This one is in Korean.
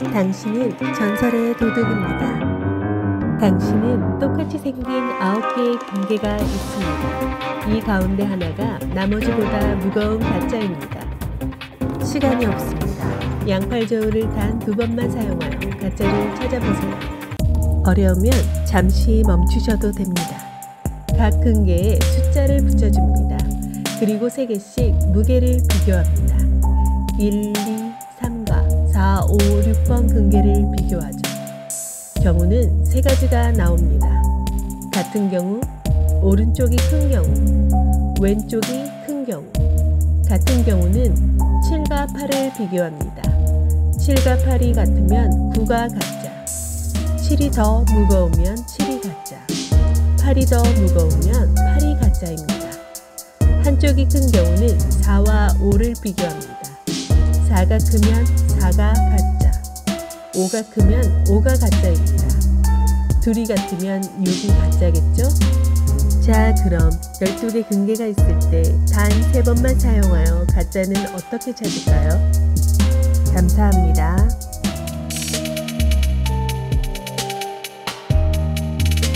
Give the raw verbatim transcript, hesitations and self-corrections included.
당신은 전설의 도둑입니다. 당신은 똑같이 생긴 아홉 개의 금괴가 있습니다. 이 가운데 하나가 나머지보다 무거운 가짜입니다. 시간이 없습니다. 양팔 저울을 단 두 번만 사용하여 가짜를 찾아보세요. 어려우면 잠시 멈추셔도 됩니다. 각 금괴에 숫자를 붙여줍니다. 그리고 세 개씩 무게를 비교합니다. 일, 이, 삼과 사, 오, 육번 금괴를 비교하죠. 경우는 세 가지가 나옵니다. 같은 경우, 오른쪽이 큰 경우, 왼쪽이 큰 경우. 같은 경우는 칠과 팔을 비교합니다. 칠과 팔이 같으면 구가 가짜, 칠이 더 무거우면 칠이 가짜, 팔이 더 무거우면 팔이 가짜입니다. 한쪽이 큰 경우는 사와 오를 비교합니다. 사가 크면 사가 가짜, 오가 크면 오가 가짜입니다. 둘이 같으면 육이 가짜겠죠? 자, 그럼 열두 개 금괴가 있을 때 단 세 번만 사용하여 가짜는 어떻게 찾을까요? 감사합니다.